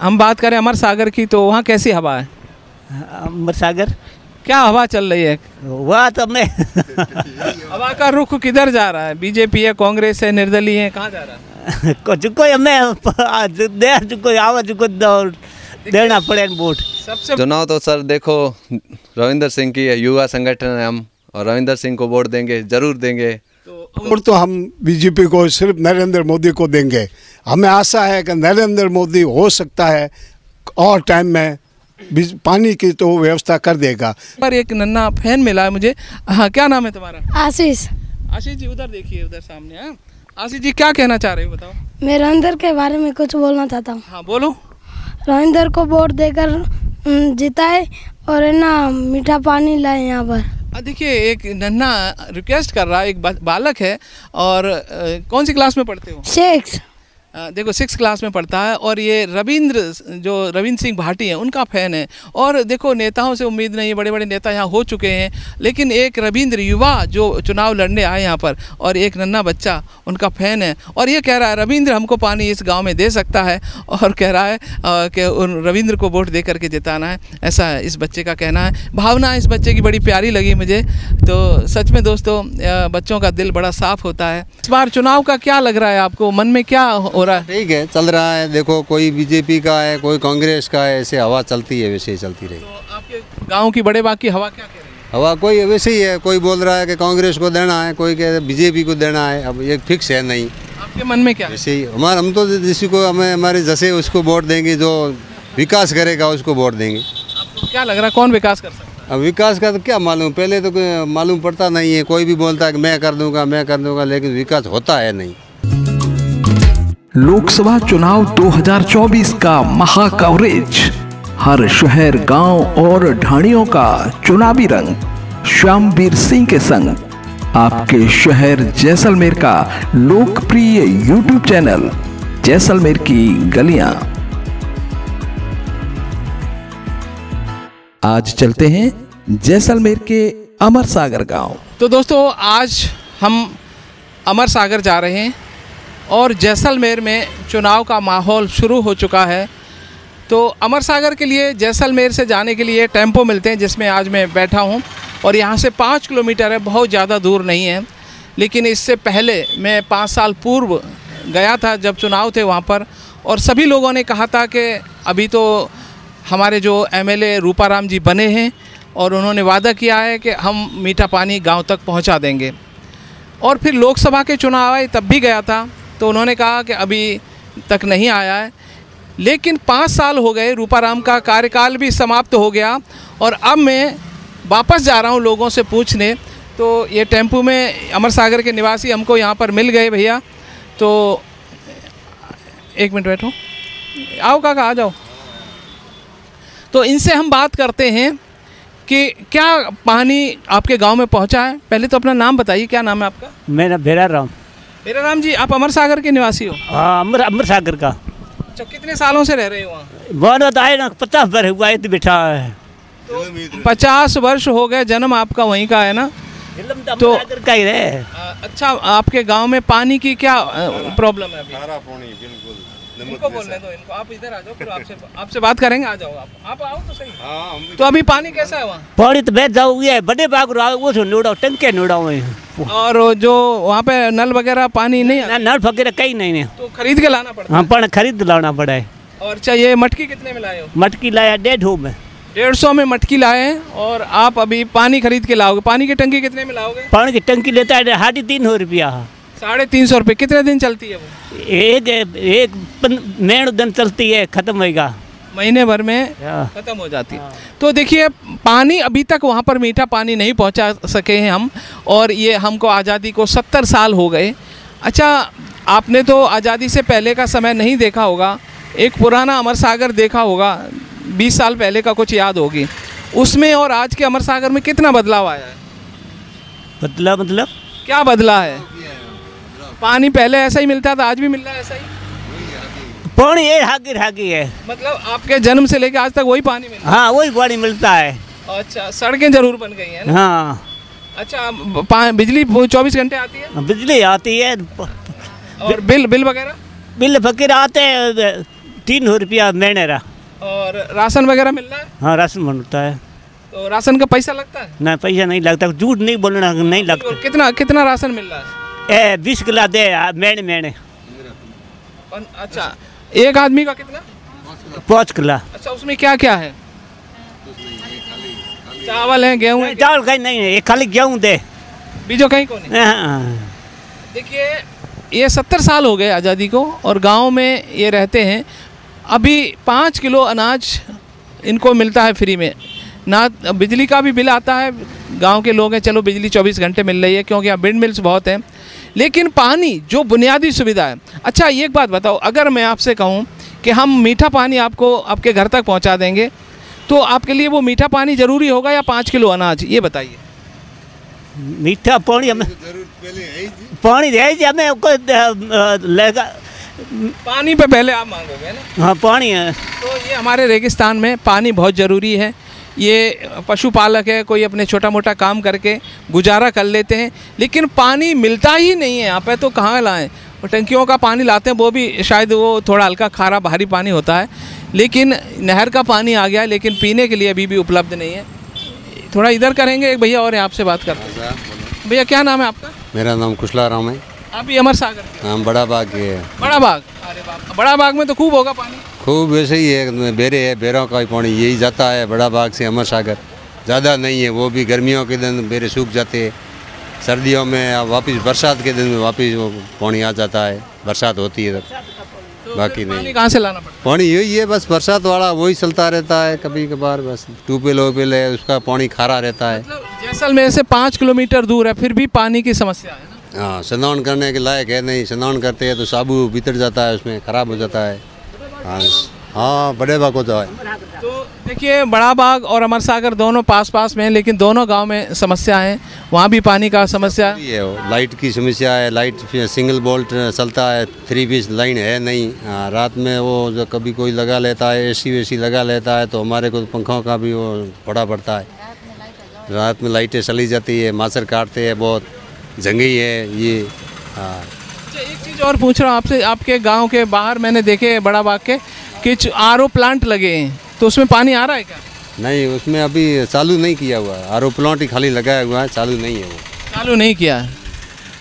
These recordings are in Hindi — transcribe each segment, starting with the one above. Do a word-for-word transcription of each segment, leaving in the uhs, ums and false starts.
हम बात करें अमर सागर की तो वहाँ कैसी हवा है? अमर सागर क्या हवा चल रही है? वाह, तब मैं हवा का रुख किधर जा रहा है? बीजेपी है, कांग्रेस है, निर्दलीय है, कहाँ जा रहा है? कुछ को हमें देना पड़े वोट। सबसे चुनाव तो सर देखो रविंदर सिंह की है, युवा संगठन है हम, और रविंदर सिंह को वोट देंगे, जरूर देंगे। तो, तो हम बीजेपी को, सिर्फ नरेंद्र मोदी को देंगे। हमें आशा है कि नरेंद्र मोदी हो सकता है और टाइम में पानी की तो व्यवस्था कर देगा। पर एक नन्हा फैन मिला है मुझे। हाँ, क्या नाम है तुम्हारा? आशीष। आशीष जी उधर देखिए, उधर सामने। हाँ आशीष जी, क्या कहना चाह रहे हो बताओ? मैं रविंदर के बारे में कुछ बोलना चाहता हूँ। हाँ बोलो। रविंदर को वोट देकर जिताए और ना मीठा पानी लाए यहाँ पर। देखिए एक नन्हा रिक्वेस्ट कर रहा है, एक बालक है। और आ, कौन सी क्लास में पढ़ते हो? सिक्स। देखो सिक्स क्लास में पढ़ता है और ये रविंद्र जो रविंद्र सिंह भाटी हैं उनका फ़ैन है। और देखो नेताओं से उम्मीद नहीं है, बड़े बड़े नेता यहाँ हो चुके हैं, लेकिन एक रविंद्र युवा जो चुनाव लड़ने आए यहाँ पर और एक नन्हा बच्चा उनका फ़ैन है। और ये कह रहा है रविंद्र हमको पानी इस गांव में दे सकता है, और कह रहा है कि उन रविंद्र को वोट दे करके जिताना है, ऐसा है इस बच्चे का कहना है। भावना इस बच्चे की बड़ी प्यारी लगी मुझे। तो सच में दोस्तों बच्चों का दिल बड़ा साफ होता है। इस बार चुनाव का क्या लग रहा है आपको, मन में क्या? ठीक है, चल रहा है। देखो कोई बीजेपी का है, कोई कांग्रेस का है, ऐसे हवा चलती है, वैसे ही चलती रही। तो आपके गांव की बड़े बाग की हवा क्या कह रही है? हवा कोई वैसे ही है, कोई बोल रहा है कि कांग्रेस को देना है, कोई कह रहा है बीजेपी को देना है। अब ये फिक्स है नहीं। आपके मन में क्या? वैसे ही हमारा, हम तो जिसी को हमें हमारे जैसे उसको वोट देंगे, जो विकास करेगा उसको वोट देंगे। आपको क्या लग रहा है कौन विकास कर सकता है? अब विकास का तो क्या मालूम, पहले तो मालूम पड़ता नहीं है। कोई भी बोलता है कि मैं कर दूँगा मैं कर दूँगा, लेकिन विकास होता है नहीं। लोकसभा चुनाव दो हज़ार चौबीस का महा कवरेज, हर शहर, गांव और ढाणियों का चुनावी रंग श्याम वीर सिंह के संग। आपके शहर जैसलमेर का लोकप्रिय यूट्यूब चैनल जैसलमेर की गलियां। आज चलते हैं जैसलमेर के अमर सागर गांव। तो दोस्तों आज हम अमर सागर जा रहे हैं और जैसलमेर में चुनाव का माहौल शुरू हो चुका है। तो अमर सागर के लिए जैसलमेर से जाने के लिए टेम्पो मिलते हैं, जिसमें आज मैं बैठा हूं, और यहां से पाँच किलोमीटर है, बहुत ज़्यादा दूर नहीं है। लेकिन इससे पहले मैं पाँच साल पूर्व गया था जब चुनाव थे वहां पर, और सभी लोगों ने कहा था कि अभी तो हमारे जो M L A Rupa Ram ji बने हैं और उन्होंने वादा किया है कि हम मीठा पानी गाँव तक पहुँचा देंगे। और फिर लोकसभा के चुनाव आए तब भी गया था, तो उन्होंने कहा कि अभी तक नहीं आया है। लेकिन पाँच साल हो गए, रूपाराम का कार्यकाल भी समाप्त हो गया, और अब मैं वापस जा रहा हूं लोगों से पूछने। तो ये टेम्पू में अमर सागर के निवासी हमको यहां पर मिल गए भैया। तो एक मिनट बैठो, आओ काका आ जाओ। तो इनसे हम बात करते हैं कि क्या पानी आपके गांव में पहुंचा है। पहले तो अपना नाम बताइए, क्या नाम है आपका? मेरा भेरा राम। मेरा नाम जी, आप अमर सागर के निवासी हो? हाँ, अमर अमर सागर का। अच्छा, कितने सालों से रह रहे हो वहाँ? बहुत आए ना, पचास वर्ष हुआ है बैठा है। तो पचास वर्ष हो गए, जन्म आपका वहीं का है ना? तो अमर का ही रहे। अच्छा, आपके गांव में पानी की क्या प्रॉब्लम है? बिल्कुल, इनको बोलने दो, इनको। आप इधर आ जाओ, फिर आपसे आपसे बात करेंगे। आ जाओ, आप आओ तो सही। तो अभी पानी कैसा है वहाँ? पानी तो बह जाओगे, बड़े बाग नुड़ाओ, टंके नुड़ाओ। और जो वहाँ पे नल वगैरह पानी नहीं है? नल वगैरह कहीं नहीं है, तो खरीद के लाना पड़ता है। हाँ, पर खरीद लाना पड़ा है। और चाहिए मटकी कितने में लाए हो? मटकी लाया डेढ़ सौ में। डेढ़ सौ में मटकी लाए हैं, और आप अभी पानी खरीद के लाओगे। पानी की टंकी कितने में लाओगे? पानी की टंकी लेता है साढ़े तीन सौ रुपया। साढ़े तीन सौ रुपये कितने दिन चलती है वो? एक एक मेढ़ दिन चलती है, खत्म होएगा, महीने भर में ख़त्म हो जाती है। तो देखिए पानी अभी तक वहाँ पर मीठा पानी नहीं पहुँचा सके हैं हम, और ये हमको आज़ादी को सत्तर साल हो गए। अच्छा, आपने तो आज़ादी से पहले का समय नहीं देखा होगा, एक पुराना अमर सागर देखा होगा, बीस साल पहले का कुछ याद होगी। उसमें और आज के अमर सागर में कितना बदलाव आया है? बदला मतलब क्या बदला है? पानी पहले ऐसा ही मिलता था, आज भी मिल रहा है ऐसा ही? पानी ये हागी हागी है, मतलब आपके जन्म से लेकर आज तक वही पानी मिलता है? हाँ, वही पानी मिलता है। अच्छा, सड़कें जरूर बन गई हैं ना? हाँ। अच्छा, बिजली चौबीस घंटे आती है? बिजली आती है। और बिल बिल वगैरह? बिल वगैरह आते हैं तीन सौ रुपया महीने रहा। और राशन वगैरह मिल रहा है? हाँ राशन मिलता है। तो राशन का पैसा लगता है? ना पैसा नहीं लगता, झूठ नहीं बोलना, नहीं लगता। कितना कितना राशन मिल रहा है? बीस किला दे महीने महीने। अच्छा एक आदमी का कितना? पाँच किला। अच्छा उसमें क्या क्या है? चावल है, गेहूँ है? चावल कहीं नहीं है, खाली गेहूँ दे, बीजों कहीं को नहीं। देखिए ये सत्तर साल हो गए आज़ादी को और गांव में ये रहते हैं। अभी पाँच किलो अनाज इनको मिलता है फ्री में, ना बिजली का भी बिल आता है। गांव के लोग हैं, चलो बिजली चौबीस घंटे मिल रही है क्योंकि यहाँ विंड मिल्स बहुत हैं, लेकिन पानी जो बुनियादी सुविधा है। अच्छा एक बात बताओ, अगर मैं आपसे कहूँ कि हम मीठा पानी आपको आपके घर तक पहुँचा देंगे, तो आपके लिए वो मीठा पानी ज़रूरी होगा या पाँच किलो अनाज? ये बताइए। मीठा पानी हमें पानी है, हमें लेगा पानी पे पहले आप मांगोगे ना? हाँ पानी है। तो ये हमारे रेगिस्तान में पानी बहुत ज़रूरी है। ये पशुपालक है, कोई अपने छोटा मोटा काम करके गुजारा कर लेते हैं, लेकिन पानी मिलता ही नहीं है यहाँ पे, तो कहाँ लाएं? टंकियों का पानी लाते हैं, वो भी शायद वो थोड़ा हल्का खारा भारी पानी होता है, लेकिन नहर का पानी आ गया, लेकिन पीने के लिए अभी भी उपलब्ध नहीं है। थोड़ा इधर करेंगे, एक भैया और आपसे बात करते हैं। भैया क्या नाम है आपका? मेरा नाम कुशला राम है। आप ही अमर सागर के? हाँ बड़ा बाग के है। बड़ा बाग, अरे बाप, बड़ा बाग में तो खूब होगा पानी? खूब, वैसे ही है, बेरे है, बेरों का पानी यही जाता है बड़ा बाग से अमर सागर, ज़्यादा नहीं है। वो भी गर्मियों के दिन बेरे सूख जाते हैं, सर्दियों में वापस बरसात के दिन में वापस वो पानी आ जाता है, बरसात होती है तब। बाकी नहीं, कहाँ से लाना पड़ता? पानी यही है बस, बरसात वाला वही चलता रहता है, कभी कभार बस ट्यूबवेल व्यूबवेल है, उसका पानी खारा रहता है। जैसलमेर से पाँच किलोमीटर दूर है, फिर भी पानी की समस्या है ना? हाँ, स्नान करने के लायक है नहीं, स्नान करते हैं तो साबु भीतर जाता है, उसमें ख़राब हो जाता है। हाँ हाँ बड़े बाग होता है। तो देखिए बड़ा बाग और अमर सागर दोनों पास पास में हैं, लेकिन दोनों गांव में समस्या है। वहाँ भी पानी का समस्या है, लाइट की समस्या है, लाइट सिंगल बोल्ट चलता है, थ्री पीस लाइन है नहीं। आ, रात में वो जो कभी कोई लगा लेता है, एसी वेसी लगा लेता है, तो हमारे को पंखों का भी वो पड़ा पड़ता है। रात में लाइटें चली जाती है, माचर काटते हैं, बहुत जंगी है ये। हाँ एक चीज़ और पूछ रहा हूँ आपसे, आपके गाँव के बाहर मैंने देखे बड़ा बाग के कि आर ओ प्लांट लगे हैं, तो उसमें पानी आ रहा है क्या? नहीं, उसमें अभी चालू नहीं किया हुआ है, आर ओ प्लांट ही खाली लगाया हुआ है, चालू नहीं है वो, चालू नहीं किया।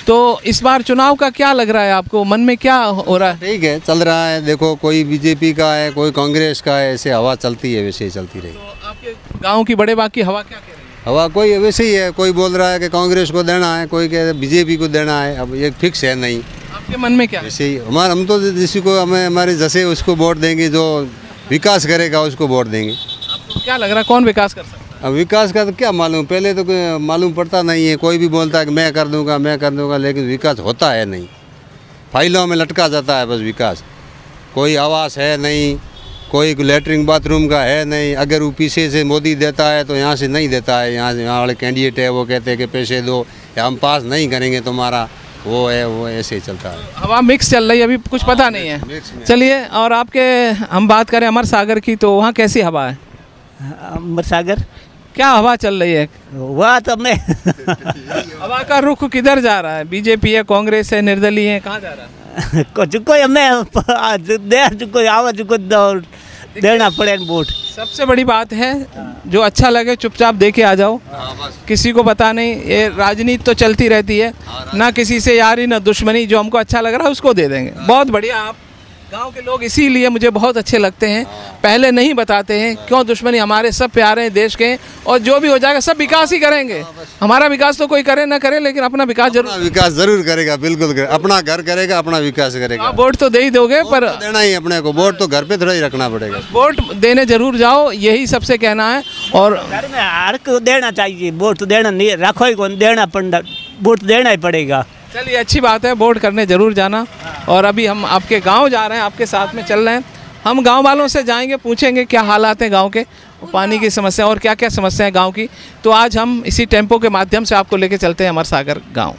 तो इस बार चुनाव का क्या लग रहा है आपको, मन में क्या हो रहा है? ठीक है चल रहा है, देखो कोई बीजेपी का है, कोई कांग्रेस का है, ऐसे हवा चलती है, वैसे ही चलती रही। तो आपके गाँव की बड़े बाग की हवा क्या कह रही है? हवा कोई वैसे ही है, कोई बोल रहा है कि कांग्रेस को देना है, कोई कह रहा है बीजेपी को देना है, अब ये फिक्स है नहीं। आपके मन में क्या है? वैसे ही हमारे हम तो जिसी को हमें हमारे जैसे उसको वोट देंगे, जो विकास करेगा उसको वोट देंगे। आपको क्या लग रहा है कौन विकास कर सकता है? अब विकास का तो क्या मालूम, पहले तो मालूम पड़ता नहीं है, कोई भी बोलता है कि मैं कर दूंगा मैं कर दूंगा, लेकिन विकास होता है नहीं, फाइलों में लटका जाता है बस विकास। कोई आवास है नहीं, कोई लेटरिन बाथरूम का है नहीं। अगर वो पीछे से मोदी देता है तो यहाँ से नहीं देता है, यहाँ से यहाँ वाले कैंडिडेट है वो कहते हैं कि पैसे दो या हम पास नहीं करेंगे तुम्हारा, वो है वो, ऐसे ही चलता है। हवा मिक्स चल रही है, अभी कुछ पता नहीं है। चलिए और आपके हम बात करें अमर सागर की, तो वहाँ कैसी हवा है? अमर सागर क्या हवा चल रही है? वाह तो मैं हवा का रुख किधर जा रहा है? बीजेपी है, कांग्रेस है, निर्दलीय है, कहाँ जा रहा है? कुछ को हमें देना पड़े वोट। सबसे बड़ी बात है जो अच्छा लगे चुपचाप देके आ जाओ, किसी को पता नहीं। ये राजनीति तो चलती रहती है ना, किसी से यारी ना दुश्मनी, जो हमको अच्छा लग रहा है उसको दे देंगे। बहुत बढ़िया, आप गांव के लोग इसीलिए मुझे बहुत अच्छे लगते हैं, पहले नहीं बताते हैं क्यों दुश्मनी, हमारे सब प्यारे हैं, देश के हैं, और जो भी हो जाएगा सब विकास ही करेंगे। हमारा विकास तो कोई करे ना करे, लेकिन अपना विकास जरूर विकास जरूर करेगा, बिल्कुल करेगा, अपना घर करेगा, अपना विकास करेगा। वोट तो दे ही दोगे, पर देना ही अपने को, वोट तो घर पे थोड़ा ही रखना पड़ेगा। वोट देने जरूर जाओ, यही सबसे कहना है। और घर में हर को देना चाहिए वोट, तो देना नहीं रखो ही कौन, देना वोट देना ही पड़ेगा। चलिए अच्छी बात है, वोट करने ज़रूर जाना। और अभी हम आपके गांव जा रहे हैं, आपके साथ में चल रहे हैं, हम गांव वालों से जाएंगे, पूछेंगे क्या हालात हैं गांव के, पानी की समस्या और क्या क्या समस्या है गांव की। तो आज हम इसी टेम्पो के माध्यम से आपको लेके चलते हैं अमर सागर गाँव।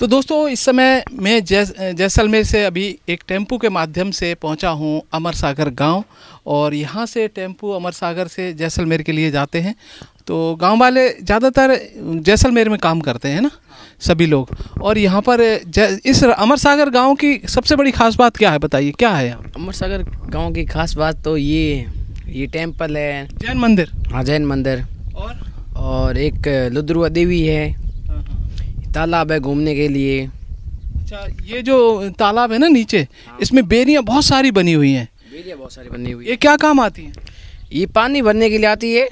तो दोस्तों इस समय मैं जै जैसलमेर से अभी एक टेम्पू के माध्यम से पहुंचा हूं अमर सागर गाँव, और यहां से टेम्पू अमर सागर से जैसलमेर के लिए जाते हैं। तो गांव वाले ज़्यादातर जैसलमेर में काम करते हैं ना सभी लोग, और यहाँ पर इस अमर सागर गाँव की सबसे बड़ी खास बात क्या है, बताइए क्या है यहाँ अमर सागर गाँव की खास बात? तो ये ये टेम्पल है, जैन मंदिर, हाँ जैन मंदिर, और और एक लुद्रुआ देवी है, तालाब है घूमने के लिए। अच्छा, ये जो तालाब है ना नीचे, हाँ। इसमें बेरियाँ बहुत सारी बनी हुई हैं, बेरियाँ बहुत सारी बनी हुई है। ये क्या काम आती हैं? ये पानी भरने के लिए आती है।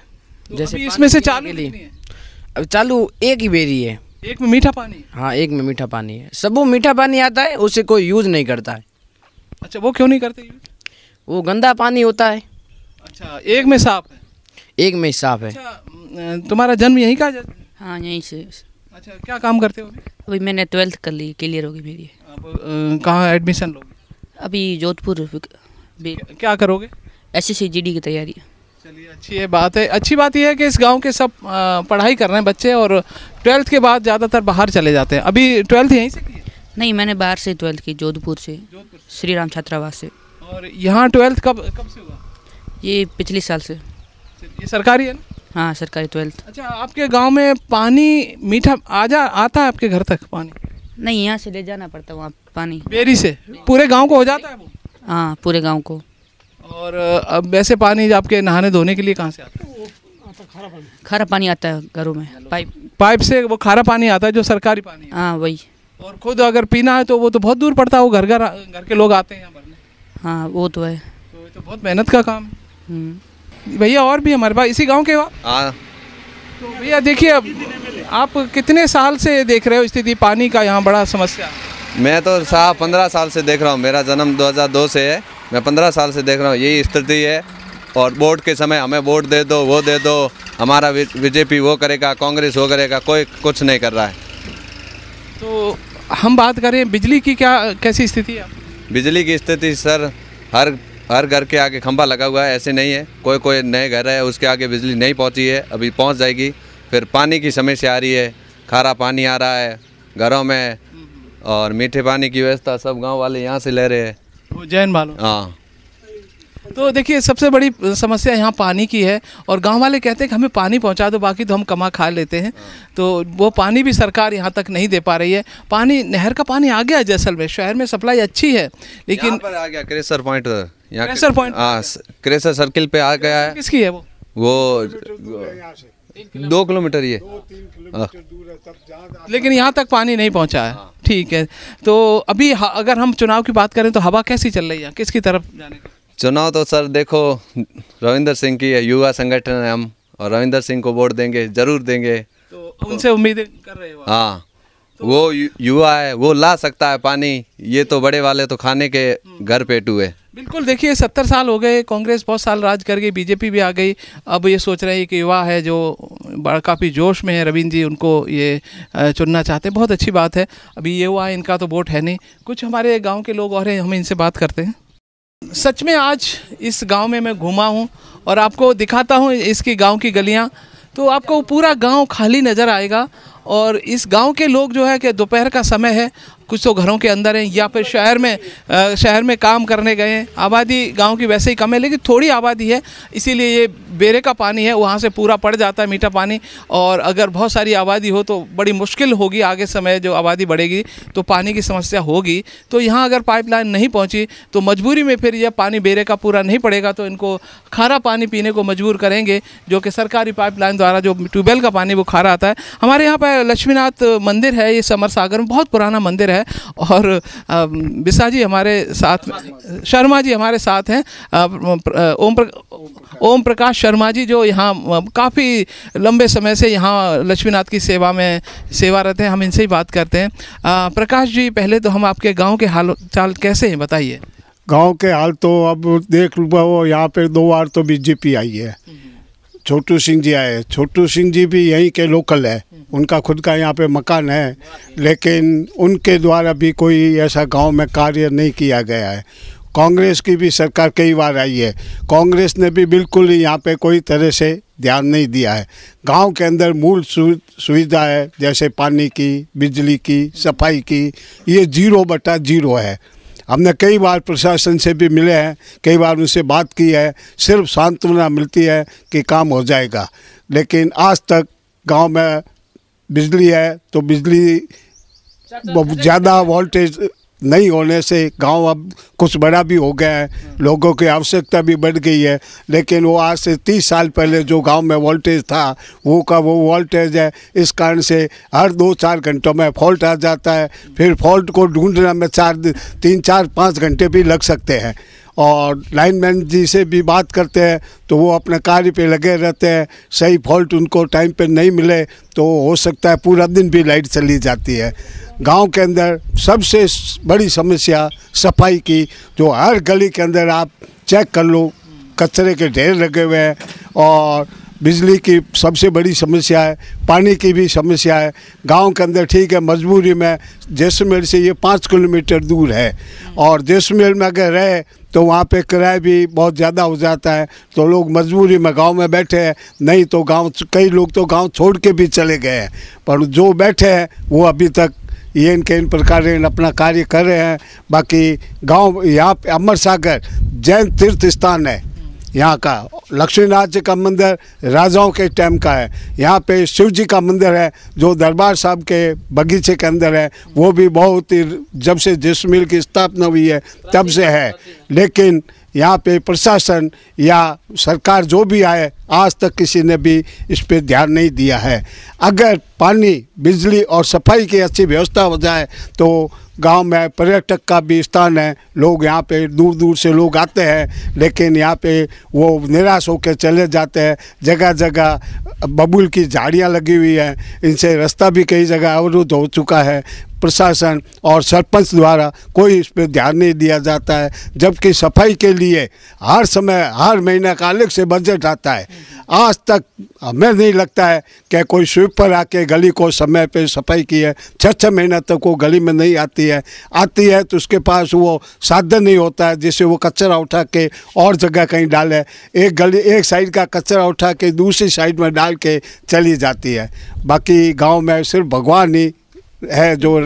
तो जैसे इसमें से चालू के लिए अब चालू एक ही बेरी है, एक में मीठा पानी, हाँ एक में मीठा पानी है। सब वो मीठा पानी आता है उसे कोई यूज़ नहीं करता है। अच्छा, वो क्यों नहीं करते? वो गंदा पानी होता है। अच्छा, एक में साफ है, एक में साफ है। अच्छा, तुम्हारा जन्म यहीं का? हाँ यहीं से। अच्छा, क्या काम करते हो अभी? अभी मैंने ट्वेल्थ कर ली, क्लियर होगी मेरी। कहाँ एडमिशन लोगे? अभी जोधपुर। क्या करोगे? S S C G D की तैयारी। चलिए अच्छी है बात है। अच्छी बात यह है कि इस गांव के सब पढ़ाई कर रहे हैं बच्चे, और ट्वेल्थ के बाद ज़्यादातर बाहर चले जाते हैं। अभी ट्वेल्थ यहीं से की है? नहीं, मैंने बाहर से ट्वेल्थ की, जोधपुर से, श्री राम छात्रावास से। और यहाँ ट्वेल्थ कब कब से हुआ? ये पिछले साल से। ये सरकारी है ना? हाँ सरकारी ट्वेल्थ। अच्छा, आपके गांव में पानी मीठा आ जा आता है आपके घर तक पानी? नहीं, यहाँ से ले जाना पड़ता है वहाँ पानी, बेरी से। पूरे गांव को हो जाता है वो? हाँ पूरे गांव को। और अब वैसे पानी आपके नहाने धोने के लिए कहाँ से आता है? खारा पानी, खारा पानी आता है घरों में, पाइप पाइप से वो खारा पानी आता है जो सरकारी पानी। हाँ वही। और खुद अगर पीना है तो वो तो बहुत दूर पड़ता है, वो घर घर घर के लोग आते हैं यहाँ भरने। हाँ वो तो है, तो बहुत मेहनत का काम है। भैया और भी हमारे पास इसी गांव के हो? हाँ। तो भैया देखिए, अब आप कितने साल से देख रहे हो स्थिति पानी का यहाँ बड़ा समस्या? मैं तो साहब पंद्रह साल से देख रहा हूँ, मेरा जन्म दो हज़ार दो से है, मैं पंद्रह साल से देख रहा हूँ यही स्थिति है। और वोट के समय हमें वोट दे दो, वो दे दो, हमारा बीजेपी वो करेगा, कांग्रेस वो करेगा, कोई कुछ नहीं कर रहा है। तो हम बात करें बिजली की, क्या कैसी स्थिति है? बिजली की स्थिति सर, हर हर घर के आगे खंभा लगा हुआ है, ऐसे नहीं है, कोई कोई नए घर है उसके आगे बिजली नहीं पहुंची है, अभी पहुंच जाएगी। फिर पानी की समस्या आ रही है, खारा पानी आ रहा है घरों में, और मीठे पानी की व्यवस्था सब गांव वाले यहां से ले रहे हैं, जैन वालों। हाँ तो देखिए, सबसे बड़ी समस्या यहाँ पानी की है, और गांव वाले कहते हैं कि हमें पानी पहुंचा दो, बाकी तो हम कमा खा लेते हैं। तो वो पानी भी सरकार यहाँ तक नहीं दे पा रही है। पानी, नहर का पानी आ गया जैसलमेर शहर में, सप्लाई अच्छी है, लेकिन पर आ गया क्रेशर पॉइंट, यहाँ क्रेशर पॉइंट, हाँ क्रेशर सर्किल पे आ गया है। किसकी है वो? वो दो किलोमीटर ये, लेकिन यहाँ तक पानी नहीं पहुँचा है। ठीक है, तो अभी अगर हम चुनाव की बात करें तो हवा कैसी चल रही है, किसकी तरफ जाने की? चुनाव तो सर देखो रविंदर सिंह की है, युवा संगठन है हम, और रविंदर सिंह को वोट देंगे, जरूर देंगे। तो उनसे उम्मीद कर रहे हो? हाँ, तो वो युवा है, वो ला सकता है पानी, ये तो बड़े वाले तो खाने के घर पेट हुए। बिल्कुल, देखिए सत्तर साल हो गए, कांग्रेस बहुत साल राज कर गई, बीजेपी भी आ गई, अब ये सोच रहे हैं कि युवा है जो बड़ा काफ़ी जोश में है, रविंद्र जी उनको ये चुनना चाहते हैं, बहुत अच्छी बात है। अभी ये युवा इनका तो वोट है नहीं। कुछ हमारे गाँव के लोग और हैं, हम इनसे बात करते हैं। सच में आज इस गांव में मैं घूमा हूं और आपको दिखाता हूं इसकी गांव की गलियां, तो आपको पूरा गांव खाली नज़र आएगा। और इस गांव के लोग जो है कि दोपहर का समय है, कुछ तो घरों के अंदर हैं या फिर शहर में आ, शहर में काम करने गए हैं। आबादी गांव की वैसे ही कम है, लेकिन थोड़ी आबादी है, इसीलिए ये बेरे का पानी है वहाँ से पूरा पड़ जाता है मीठा पानी। और अगर बहुत सारी आबादी हो तो बड़ी मुश्किल होगी, आगे समय जो आबादी बढ़ेगी तो पानी की समस्या होगी। तो यहाँ अगर पाइपलाइन नहीं पहुँची तो मजबूरी में फिर यह पानी बेरे का पूरा नहीं पड़ेगा, तो इनको खारा पानी पीने को मजबूर करेंगे, जो कि सरकारी पाइपलाइन द्वारा जो ट्यूबवेल का पानी वो खारा आता है। हमारे यहाँ पर लक्ष्मीनाथ मंदिर है, ये समर सागर में बहुत पुराना मंदिर है, और बिसा जी हमारे साथ, शर्मा जी हमारे साथ हैं, ओम प्रकाश ओम प्रकाश शर्मा जी, जो यहाँ काफ़ी लंबे समय से यहाँ लक्ष्मीनाथ की सेवा में सेवारत हैं। हम इनसे ही बात करते हैं। प्रकाश जी, पहले तो हम आपके गांव के हाल चाल कैसे हैं बताइए। गांव के हाल तो अब देख लो, यहाँ पे दो बार तो बीजेपी आई है, छोटू सिंह जी आए, छोटू सिंह जी भी यहीं के लोकल है, उनका खुद का यहाँ पे मकान है, लेकिन उनके द्वारा भी कोई ऐसा गांव में कार्य नहीं किया गया है। कांग्रेस की भी सरकार कई बार आई है, कांग्रेस ने भी बिल्कुल यहाँ पे कोई तरह से ध्यान नहीं दिया है। गांव के अंदर मूल सुविधा है जैसे पानी की, बिजली की, सफाई की, ये जीरो बटा जीरो है। हमने कई बार प्रशासन से भी मिले हैं, कई बार उनसे बात की है, सिर्फ सांत्वना मिलती है कि काम हो जाएगा, लेकिन आज तक गांव में बिजली है तो बिजली ज़्यादा वोल्टेज नहीं होने से गांव अब कुछ बड़ा भी हो गया है, लोगों की आवश्यकता भी बढ़ गई है, लेकिन वो आज से तीस साल पहले जो गांव में वोल्टेज था वो का वो वोल्टेज है। इस कारण से हर दो चार घंटों में फॉल्ट आ जाता है, फिर फॉल्ट को ढूंढने में चार तीन चार पाँच घंटे भी लग सकते हैं। और लाइनमैन जी से भी बात करते हैं तो वो अपने कार्य पे लगे रहते हैं, सही फॉल्ट उनको टाइम पे नहीं मिले तो हो सकता है पूरा दिन भी लाइट चली जाती है। गांव के अंदर सबसे बड़ी समस्या सफाई की, जो हर गली के अंदर आप चेक कर लो कचरे के ढेर लगे हुए हैं, और बिजली की सबसे बड़ी समस्या है, पानी की भी समस्या है गांव के अंदर। ठीक है, मजबूरी में जैसलमेर से ये पाँच किलोमीटर दूर है, और जैसलमेर में अगर रहे तो वहाँ पे किराया भी बहुत ज़्यादा हो जाता है, तो लोग मजबूरी में गांव में बैठे हैं, नहीं तो गांव कई लोग तो गांव छोड़ के भी चले गए हैं, पर जो बैठे हैं वो अभी तक ये इनके इन प्रकार अपना कार्य कर रहे हैं। बाकी गाँव यहाँ पर अमर सागर जैन तीर्थ स्थान है, यहाँ का लक्ष्मीनाथ जी का मंदिर राजाओं के टाइम का है, यहाँ पे शिव जी का मंदिर है जो दरबार साहब के बगीचे के अंदर है, वो भी बहुत ही जब से जैसलमेर की स्थापना हुई है तब से है, लेकिन यहाँ पे प्रशासन या सरकार जो भी आए आज तक किसी ने भी इस पे ध्यान नहीं दिया है। अगर पानी, बिजली और सफाई की अच्छी व्यवस्था हो जाए तो गांव में पर्यटक का भी स्थान है, लोग यहाँ पे दूर दूर से लोग आते हैं, लेकिन यहाँ पे वो निराश होकर चले जाते हैं। जगह जगह बबूल की झाड़ियाँ लगी हुई हैं, इनसे रास्ता भी कई जगह अवरुद्ध हो चुका है, प्रशासन और सरपंच द्वारा कोई इस पर ध्यान नहीं दिया जाता है, जबकि सफाई के लिए हर समय हर महीने का अलग से बजट आता है। आज तक हमें नहीं लगता है कि कोई स्वीपर आके गली को समय पे सफाई की है, छः छः महीना तक वो गली में नहीं आती है, आती है तो उसके पास वो साधन नहीं होता है जिससे वो कचरा उठा के और जगह कहीं डाले, एक गली एक साइड का कचरा उठा के दूसरी साइड में डाल के चली जाती है। बाकी गाँव में सिर्फ भगवान ही है जो।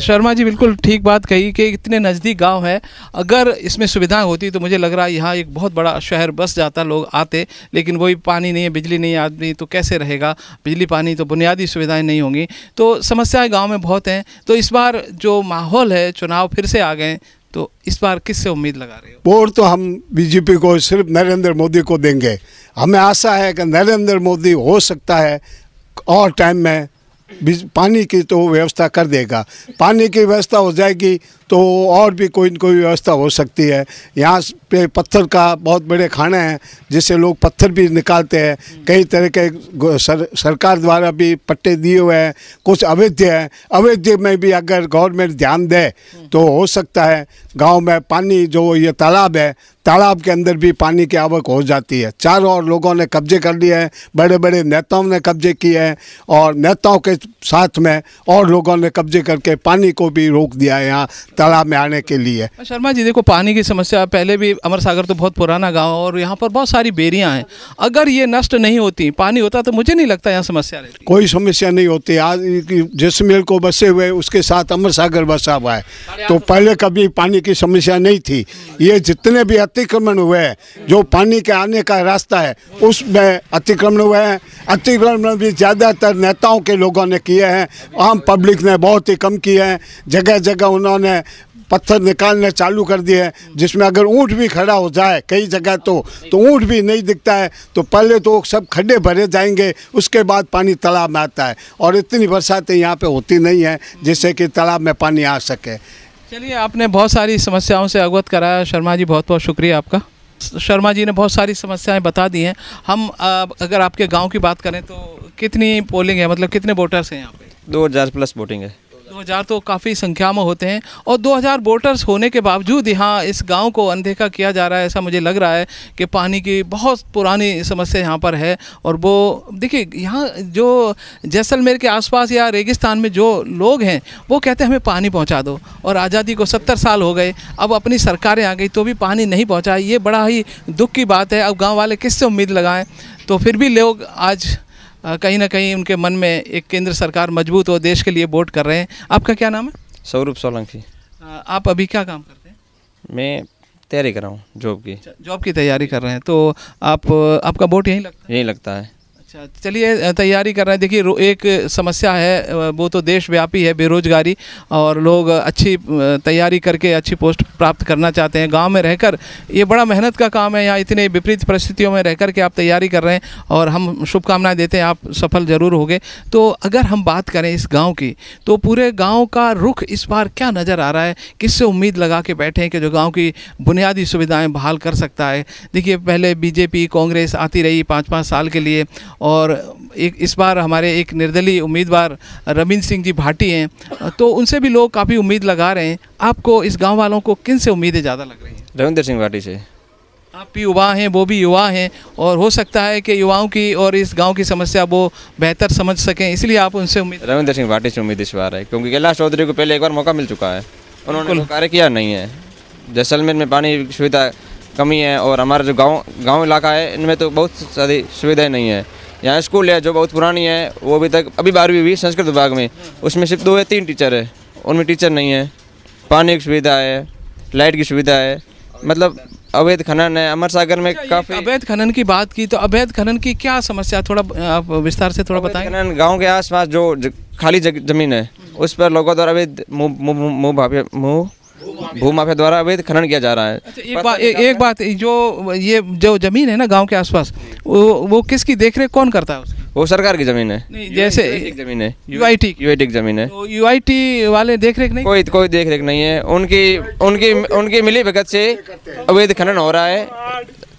शर्मा जी बिल्कुल ठीक बात कही कि इतने नज़दीक गांव है, अगर इसमें सुविधा होती तो मुझे लग रहा है यहाँ एक बहुत बड़ा शहर बस जाता, लोग आते, लेकिन वही पानी नहीं है, बिजली नहीं है, आदमी तो कैसे रहेगा, बिजली पानी तो बुनियादी सुविधाएं नहीं होंगी, तो समस्याएं गांव में बहुत हैं। तो इस बार जो माहौल है, चुनाव फिर से आ गए, तो इस बार किससे उम्मीद लगा रहे हो? वोट तो हम बीजेपी को, सिर्फ नरेंद्र मोदी को देंगे। हमें आशा है कि नरेंद्र मोदी हो सकता है और टाइम में पानी की तो व्यवस्था कर देगा, पानी की व्यवस्था हो जाएगी तो और भी कोई न कोई व्यवस्था हो सकती है। यहाँ पे पत्थर का बहुत बड़े खाने हैं जिससे लोग पत्थर भी निकालते हैं, कई तरह के सर, सरकार द्वारा भी पट्टे दिए हुए हैं, कुछ अवैध हैं, अवैध में भी अगर गवर्नमेंट ध्यान दे तो हो सकता है गाँव में पानी, जो ये तालाब है, तालाब के अंदर भी पानी की आवक हो जाती है। चारों ओर लोगों ने कब्जे कर लिए हैं, बड़े बड़े नेताओं ने कब्जे किए हैं, और नेताओं के साथ में और लोगों ने कब्जे करके पानी को भी रोक दिया है यहाँ तालाब में आने के लिए। शर्मा जी देखो, पानी की समस्या पहले भी, अमर सागर तो बहुत पुराना गाँव और यहाँ पर बहुत सारी बेरियाँ हैं, अगर ये नष्ट नहीं होती, पानी होता, तो मुझे नहीं लगता यहाँ समस्या रहती। कोई समस्या नहीं होती। आज जैसलमेर को बसे हुए उसके साथ अमर सागर बसा हुआ है, तो पहले कभी पानी की समस्या नहीं थी। ये जितने भी अतिक्रमण हुए हैं, जो पानी के आने का रास्ता है उसमें अतिक्रमण हुए हैं, अतिक्रमण भी ज़्यादातर नेताओं के लोगों ने किए हैं, आम पब्लिक ने बहुत ही कम किए हैं। जगह जगह उन्होंने पत्थर निकालने चालू कर दिए हैं, जिसमें अगर ऊँट भी खड़ा हो जाए कई जगह तो तो ऊँट भी नहीं दिखता है, तो पहले तो सब खड्डे भरे जाएंगे, उसके बाद पानी तालाब में आता है, और इतनी बरसातें यहाँ पे होती नहीं हैं जिससे कि तालाब में पानी आ सके। चलिए, आपने बहुत सारी समस्याओं से अवगत कराया शर्मा जी, बहुत बहुत शुक्रिया आपका। शर्मा जी ने बहुत सारी समस्याएं बता दी हैं। हम अगर आपके गांव की बात करें तो कितनी पोलिंग है, मतलब कितने वोटर्स हैं यहाँ पे? दो हज़ार प्लस वोटिंग है। दो हज़ार तो काफ़ी संख्या में होते हैं और दो हज़ार वोटर्स होने के बावजूद यहाँ इस गांव को अनदेखा किया जा रहा है। ऐसा मुझे लग रहा है कि पानी की बहुत पुरानी समस्या यहाँ पर है। और वो देखिए, यहाँ जो जैसलमेर के आसपास या रेगिस्तान में जो लोग हैं वो कहते हैं हमें पानी पहुँचा दो, और आज़ादी को सत्तर साल हो गए, अब अपनी सरकारें आ गई तो भी पानी नहीं पहुँचा। ये बड़ा ही दुख की बात है। अब गाँव वाले किससे उम्मीद लगाएँ? तो फिर भी लोग आज कहीं ना कहीं उनके मन में एक केंद्र सरकार मजबूत हो, देश के लिए वोट कर रहे हैं। आपका क्या नाम है? सौरभ सोलंकी। आप अभी क्या काम करते हैं? मैं तैयारी कर रहा हूँ जॉब की। जॉब की तैयारी कर रहे हैं, तो आप आपका वोट यहीं लगता है? यहीं लगता है। अच्छा, चलिए, तैयारी कर रहे हैं। देखिए, एक समस्या है वो तो देशव्यापी है, बेरोजगारी, और लोग अच्छी तैयारी करके अच्छी पोस्ट प्राप्त करना चाहते हैं। गांव में रहकर ये बड़ा मेहनत का काम है, यहाँ इतने विपरीत परिस्थितियों में रहकर के आप तैयारी कर रहे हैं, और हम शुभकामनाएं देते हैं, आप सफल ज़रूर होंगे। तो अगर हम बात करें इस गाँव की, तो पूरे गाँव का रुख इस बार क्या नज़र आ रहा है? किससे उम्मीद लगा के बैठे हैं कि जो गाँव की बुनियादी सुविधाएँ बहाल कर सकता है? देखिए, पहले बीजेपी कांग्रेस आती रही पाँच पाँच साल के लिए, और एक इस बार हमारे एक निर्दलीय उम्मीदवार रविंद्र सिंह जी भाटी हैं, तो उनसे भी लोग काफ़ी उम्मीद लगा रहे हैं। आपको इस गांव वालों को किन से उम्मीदें ज़्यादा लग रही हैं? रविंद्र सिंह भाटी से। आप भी युवा हैं, वो भी युवा हैं, और हो सकता है कि युवाओं की और इस गांव की समस्या वो बेहतर समझ सकें, इसलिए आप उनसे उम्मीद? रविंद्र सिंह भाटी से उम्मीद इस बार है, क्योंकि कैलाश चौधरी को पहले एक बार मौका मिल चुका है, उन्होंने कार्य किया नहीं है। जैसलमेर में पानी सुविधा कमी है, और हमारा जो गाँव गाँव इलाका है, इनमें तो बहुत सारी सुविधाएँ नहीं है। यहाँ स्कूल है जो बहुत पुरानी है, वो अभी तक अभी बारहवीं हुई संस्कृत विभाग में, उसमें सिर्फ दो या तीन टीचर है, उनमें टीचर नहीं है। पानी की सुविधा है, लाइट की सुविधा है, मतलब अवैध खनन है अमर सागर में काफ़ी। अवैध खनन की बात की तो अवैध खनन की क्या समस्या, थोड़ा आप विस्तार से थोड़ा बताएं। खनन गाँव के आसपास जो खाली जमीन है उस पर लोगों द्वारा अवैध मुँह भूमाफिया द्वारा अवैध खनन किया जा रहा है। अच्छा, एक बात एक बात जो ये जो जमीन है ना गांव के आसपास, वो वो किसकी देखरेख कौन करता है? वो सरकार की जमीन है। नहीं, जैसे एक जमीन है यूआईटी यूआईटी की जमीन है, तो यूआईटी वाले देखरेख नहीं, कोई कोई देखरेख नहीं है उनकी। उनकी उनकी मिली भगत से अवैध खनन हो रहा है,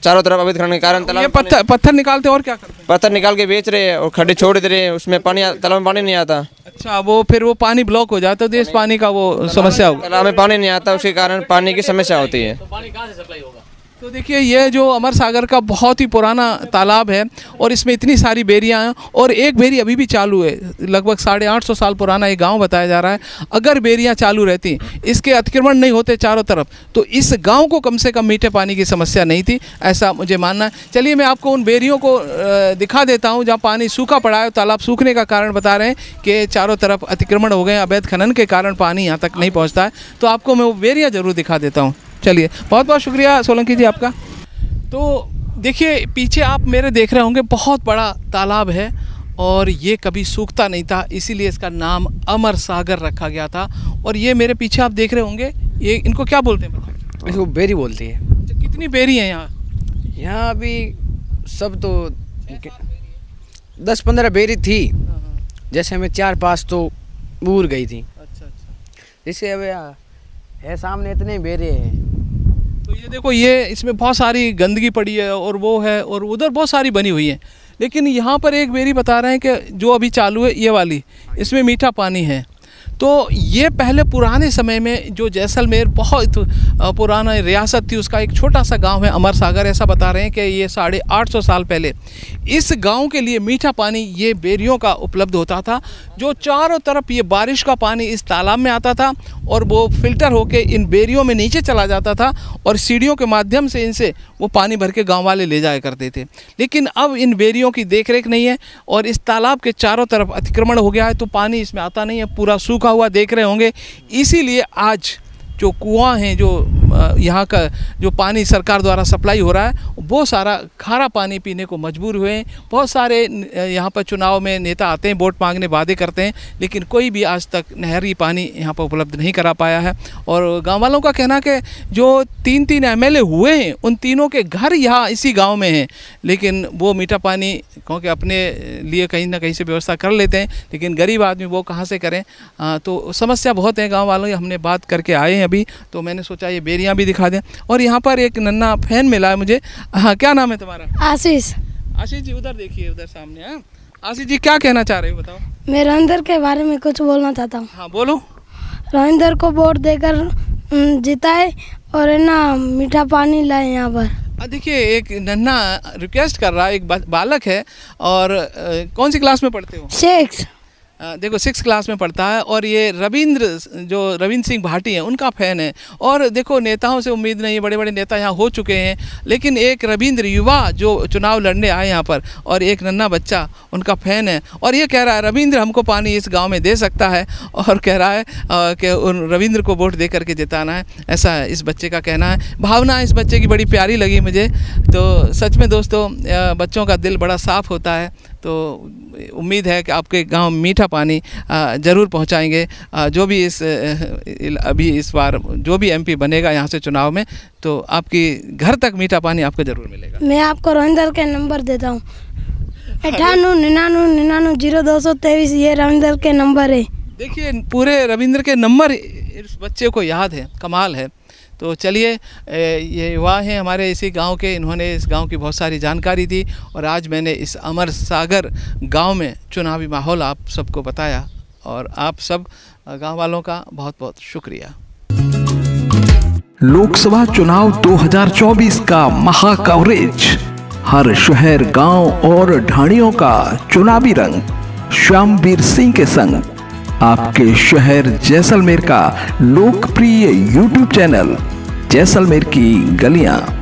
चारों तरफ अवैध खनन के कारण तालाब पत्थर पत्थर निकालते और क्या करते हैं? पत्थर निकाल के बेच रहे हैं और खड्डे छोड़ दे रहे हैं, उसमें पानी तालाब में पानी नहीं आता। अच्छा, वो फिर वो पानी ब्लॉक हो जाता है, तो इस पानी का वो समस्या होगी, तालाब में पानी नहीं आता, उसके कारण पानी की समस्या होती है। पानी कहाँ से सप्लाई होगा? तो देखिए, ये जो अमर सागर का बहुत ही पुराना तालाब है, और इसमें इतनी सारी बेरियां हैं, और एक बेरी अभी भी चालू है, लगभग साढ़े आठ सौ साल पुराना ये गांव बताया जा रहा है। अगर बेरियां चालू रहती, इसके अतिक्रमण नहीं होते चारों तरफ, तो इस गांव को कम से कम मीठे पानी की समस्या नहीं थी, ऐसा मुझे मानना है। चलिए, मैं आपको उन बेरियों को दिखा देता हूँ जहाँ पानी सूखा पड़ा है। तालाब सूखने का कारण बता रहे हैं कि चारों तरफ अतिक्रमण हो गए, अवैध खनन के कारण पानी यहाँ तक नहीं पहुँचता है, तो आपको मैं वो बेरियाँ ज़रूर दिखा देता हूँ। चलिए, बहुत बहुत शुक्रिया सोलंकी जी आपका। तो देखिए, पीछे आप मेरे देख रहे होंगे बहुत बड़ा तालाब है, और ये कभी सूखता नहीं था, इसीलिए इसका नाम अमर सागर रखा गया था। और ये मेरे पीछे आप देख रहे होंगे, ये इनको क्या बोलते हैं? इसको बेरी बोलती है। कितनी बेरी है यहाँ? यहाँ अभी सब तो दस पंद्रह बेरी थी, जैसे हमें चार पाँच तो उड़ गई थी। अच्छा अच्छा, जैसे अब है सामने इतने बेरे हैं। तो ये देखो, ये इसमें बहुत सारी गंदगी पड़ी है, और वो है, और उधर बहुत सारी बनी हुई है, लेकिन यहाँ पर एक बेरी बता रहे हैं कि जो अभी चालू है ये वाली, इसमें मीठा पानी है। तो ये पहले पुराने समय में जो जैसलमेर बहुत पुराना रियासत थी, उसका एक छोटा सा गांव है अमर सागर, ऐसा बता रहे हैं कि ये साढ़े आठ सौ साल पहले इस गांव के लिए मीठा पानी ये बेरियों का उपलब्ध होता था, जो चारों तरफ ये बारिश का पानी इस तालाब में आता था, और वो फिल्टर होके इन बेरियों में नीचे चला जाता था, और सीढ़ियों के माध्यम से इनसे वो पानी भर के गाँव वाले ले जाया करते थे। लेकिन अब इन बेरियों की देख रेख नहीं है, और इस तालाब के चारों तरफ अतिक्रमण हो गया है, तो पानी इसमें आता नहीं है, पूरा सूखा हुआ देख रहे होंगे। इसीलिए आज जो कुआं हैं, जो यहाँ का जो पानी सरकार द्वारा सप्लाई हो रहा है, वो सारा खारा पानी पीने को मजबूर हुए हैं। बहुत सारे यहाँ पर चुनाव में नेता आते हैं, वोट मांगने वादे करते हैं, लेकिन कोई भी आज तक नहरी पानी यहाँ पर उपलब्ध नहीं करा पाया है। और गाँव वालों का कहना कि जो तीन तीन एमएलए हुए हैं, उन तीनों के घर यहाँ इसी गाँव में हैं, लेकिन वो मीठा पानी क्योंकि अपने लिए कहीं ना कहीं से व्यवस्था कर लेते हैं, लेकिन गरीब आदमी वो कहाँ से करें? आ, तो समस्या बहुत है गाँव वालों की। हमने बात करके आए हैं अभी, तो मैंने सोचा ये बेरियाँ भी दिखा दें। और यहाँ पर एक नन्हा फैन मिला है मुझे। हाँ, क्या नाम है तुम्हारा? आशीष। आशीष जी उधर देखिए, उधर सामने। हाँ, आशीष जी क्या कहना चाह रहे हो बताओ? मैं रविंदर के बारे में कुछ बोलना चाहता हूँ। हाँ बोलो। रविंदर को वोट देकर जिताए और है ना मीठा पानी लाए यहाँ पर। देखिए एक नन्हा रिक्वेस्ट कर रहा है, एक बालक है और आ, कौन सी क्लास में पढ़ते हो? सिक्स। देखो सिक्स क्लास में पढ़ता है और ये रविंद्र जो रविंद्र सिंह भाटी हैं उनका फ़ैन है। और देखो नेताओं से उम्मीद नहीं है, बड़े बड़े नेता यहाँ हो चुके हैं, लेकिन एक रविंद्र युवा जो चुनाव लड़ने आए यहाँ पर और एक नन्हा बच्चा उनका फ़ैन है और ये कह रहा है रविंद्र हमको पानी इस गांव में दे सकता है और कह रहा है कि उन रविंद्र को वोट दे करके जिताना है, ऐसा है इस बच्चे का कहना है। भावना इस बच्चे की बड़ी प्यारी लगी मुझे। तो सच में दोस्तों बच्चों का दिल बड़ा साफ़ होता है, तो उम्मीद है कि आपके गांव मीठा पानी ज़रूर पहुंचाएंगे जो भी इस अभी इस बार जो भी एमपी बनेगा यहाँ से चुनाव में, तो आपकी घर तक मीठा पानी आपको ज़रूर मिलेगा। मैं आपको रविंदर के नंबर देता हूँ, अठानवे निन्यानवे निन्यानवे जीरो दो सौ तेईस, ये रविंदर के नंबर है। देखिए पूरे रविंदर के नंबर इस बच्चे को याद है, कमाल है। तो चलिए ये युवा हैं हमारे इसी गांव के, इन्होंने इस गांव की बहुत सारी जानकारी दी और आज मैंने इस अमर सागर गांव में चुनावी माहौल आप सबको बताया और आप सब गांव वालों का बहुत बहुत शुक्रिया। लोकसभा चुनाव दो हज़ार चौबीस का महा कवरेज, हर शहर गांव और ढाणियों का चुनावी रंग श्याम वीर सिंह के संग। आपके शहर जैसलमेर का लोकप्रिय यूट्यूब चैनल जैसलमेर की गलियां।